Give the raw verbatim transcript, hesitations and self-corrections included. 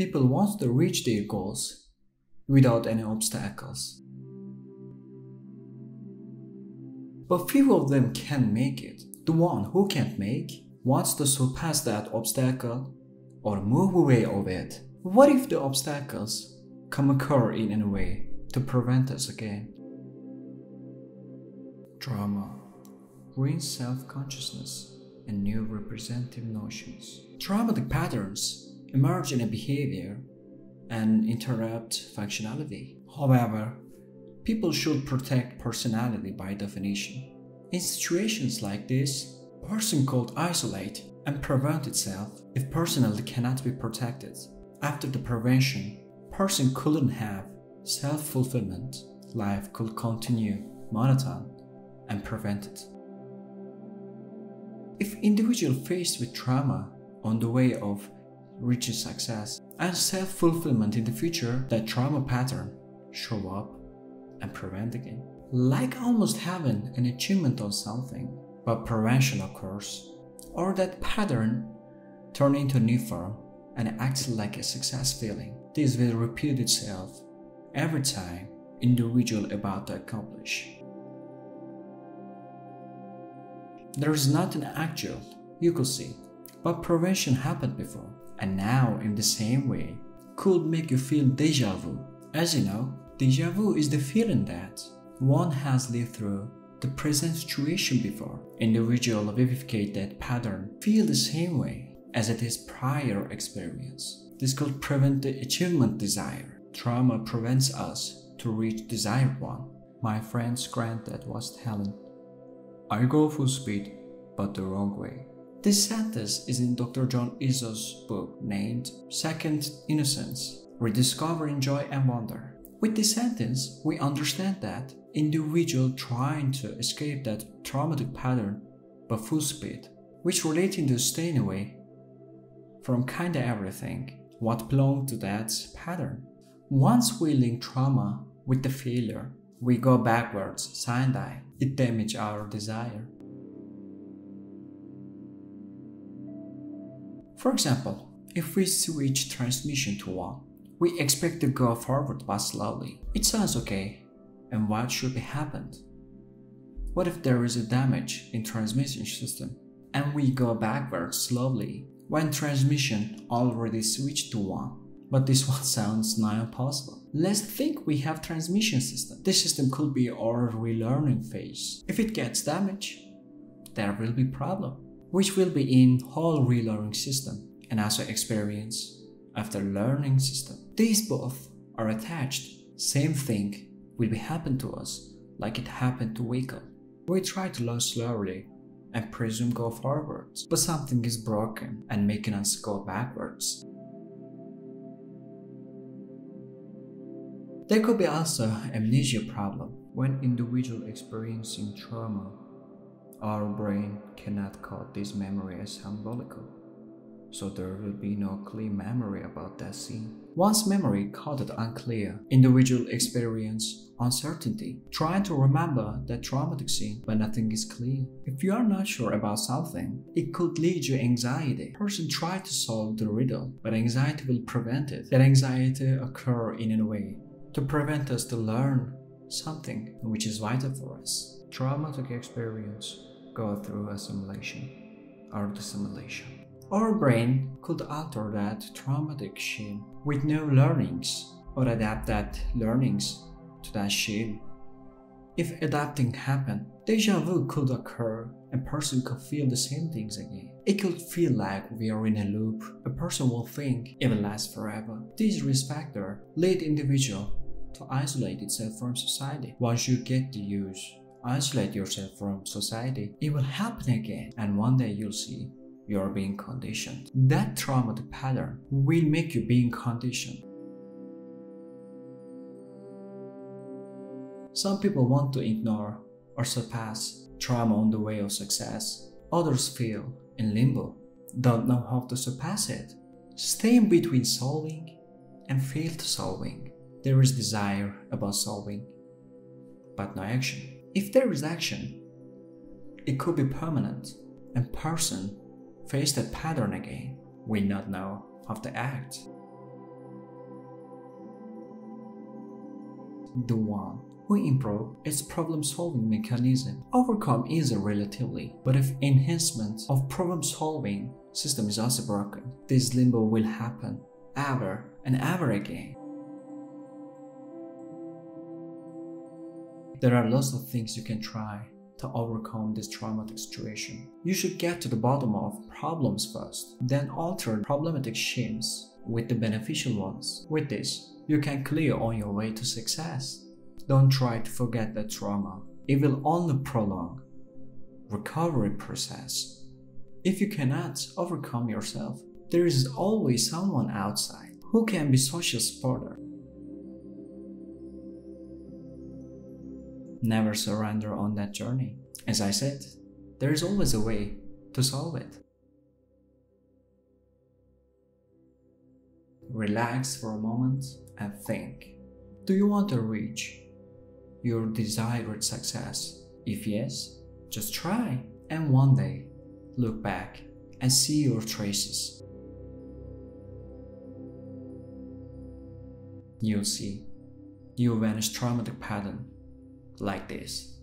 People want to reach their goals without any obstacles. But few of them can make it. The one who can't make wants to surpass that obstacle or move away of it. What if the obstacles come occur in any way to prevent us again? Trauma brings self-consciousness and new representative notions. Traumatic patterns emerge in a behavior and interrupt functionality. However, people should protect personality by definition. In situations like this, a person could isolate and prevent itself if personality cannot be protected. After the prevention, person couldn't have self-fulfillment. Life could continue monotone and prevented. If individual faced with trauma on the way of reaching success and self-fulfillment in the future, that trauma pattern show up and prevent again. Like almost having an achievement on something, but prevention occurs, or that pattern turn into a new form and acts like a success feeling. This will repeat itself every time individual about to accomplish. There is not an actual you could see, but prevention happened before, and now in the same way could make you feel deja vu. As you know, deja vu is the feeling that one has lived through the present situation before. Individuals vivificate that pattern, feel the same way as it is prior experience. This could prevent the achievement desire. Trauma prevents us to reach desired one. My friend's granddad was telling, "I go full speed, but the wrong way." This sentence is in Doctor John Izzo's book named Second Innocence, Rediscovering Joy and Wonder. With this sentence, we understand that individual trying to escape that traumatic pattern by full speed, which relating to staying away from kinda everything what belonged to that pattern. Once we link trauma with the failure, we go backwards, side-eye. It damages our desire. For example, if we switch transmission to one, we expect to go forward but slowly. It sounds okay, and what should be happened? What if there is a damage in transmission system and we go backwards slowly when transmission already switched to one? But this one sounds nigh impossible. Let's think we have transmission system. This system could be our relearning phase. If it gets damaged, there will be problem, which will be in whole relearning system and also experience after learning system. These both are attached. Same thing will be happen to us like it happened to Wickel. We try to learn slowly and presume go forwards, but something is broken and making us go backwards. There could be also amnesia problem. When individual experiencing trauma, our brain cannot code this memory as symbolical, so there will be no clear memory about that scene. Once memory coded unclear, individual experience uncertainty, trying to remember that traumatic scene, but nothing is clear. If you are not sure about something, it could lead you anxiety. Person try to solve the riddle, but anxiety will prevent it. That anxiety occur in a way to prevent us to learn something which is vital for us. Traumatic experience go through assimilation or dissimulation. Our brain could alter that traumatic shield with new learnings or adapt that learnings to that shield. If adapting happen, deja vu could occur and person could feel the same things again. It could feel like we are in a loop. A person will think it will last forever. This risk factor lead individual to isolate itself from society. Once you get the use, isolate yourself from society, it will happen again, and one day you'll see you are being conditioned. That traumatic pattern will make you being conditioned. Some people want to ignore or surpass trauma on the way of success. Others feel in limbo, don't know how to surpass it, stay in between solving and fail to solving. There is desire about solving, but no action. If there is action, it could be permanent, and person face that pattern again will not know how to act. the one who improve its problem-solving mechanism. Overcome is a relatively, but if enhancement of problem-solving system is also broken, this limbo will happen ever and ever again. There are lots of things you can try to overcome this traumatic situation. You should get to the bottom of problems first, then alter problematic schemes with the beneficial ones. With this, you can clear on your way to success. Don't try to forget the trauma. It will only prolong the recovery process. If you cannot overcome yourself, there is always someone outside who can be social supporter. Never surrender on that journey. As I said, there is always a way to solve it. Relax for a moment and think. Do you want to reach your desired success? If yes, just try, and one day look back and see your traces. You'll see you vanish traumatic pattern like this.